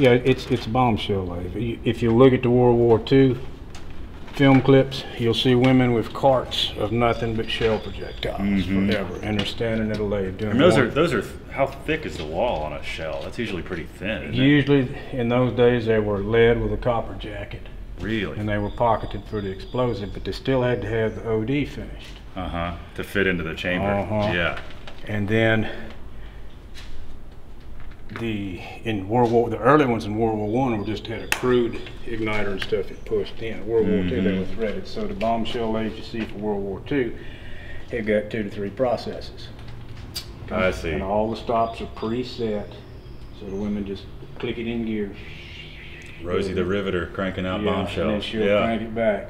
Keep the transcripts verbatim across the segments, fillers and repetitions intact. yeah, it's it's bombshell life. If you look at the World War Two film clips, you'll see women with carts of nothing but shell projectiles, mm-hmm. forever, and they're standing at a lathe doing. And those are those are how thick is the wall on a shell? That's usually pretty thin. Isn't usually, it? In those days, they were lead with a copper jacket. Really? And they were pocketed for the explosive, but they still had to have the O D finished. Uh huh. To fit into the chamber. Uh huh. Yeah. And then the in World War the early ones in World War One were just had a crude igniter and stuff that pushed in. World mm-hmm. War Two they were threaded. So the bombshell lathe you see for World War Two, it got two to three processes. Okay? I see. And all the stops are preset, so the women just click it in gear. Rosie the Riveter cranking out yeah, bombshells. And then she'll yeah. crank it back.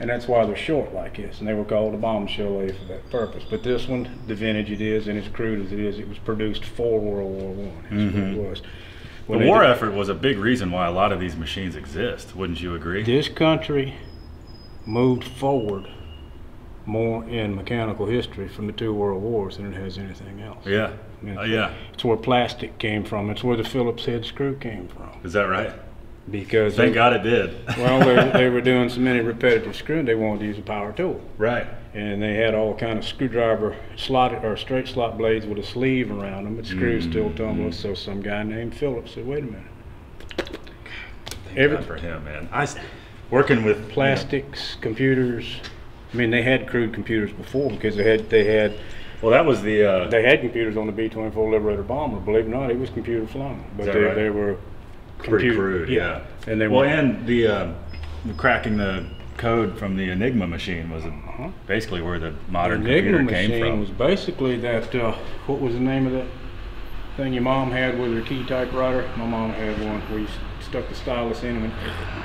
And that's why they're short like this, and they were called a bombshell lathe for that purpose. But this one, the vintage it is, and as crude as it is, it was produced for World War One. Mm-hmm. It was. When the war did, effort was a big reason why a lot of these machines exist. Wouldn't you agree? This country moved forward more in mechanical history from the two world wars than it has anything else. Yeah, I mean, uh, yeah. It's where plastic came from. It's where the Phillips head screw came from. Is that right? Because thank they, God it did. Well, they, they were doing so many repetitive screwing, they wanted to use a power tool. Right. And they had all kind of screwdriver slotted or straight slot blades with a sleeve around them, but screws mm-hmm. still tumbled. So some guy named Phillips said, "Wait a minute." Thank Every, God for him, man. I working with plastics, you know. computers. I mean, they had crude computers before because they had they had. Well, that was the. Uh, they had computers on the B twenty-four Liberator Bomber. Believe it or not, it was computer flown, but they, right? they were. Pretty crude, yeah. yeah. And they well, were, and the uh, cracking the code from the Enigma machine was uh-huh. basically where the modern the Enigma computer came machine from. Was basically that. Uh, what was the name of that thing your mom had with her key typewriter? My mom had one where you stuck the stylus in and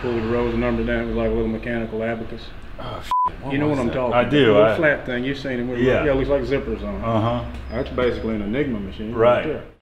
pulled the rows of numbers down. It was like a little mechanical abacus. Oh, shit. You know what that? I'm talking I about. Do, the I do. Flat thing. You've seen it. With yeah. It looks like zippers on it. Uh huh. That's basically an Enigma machine. Right. right there.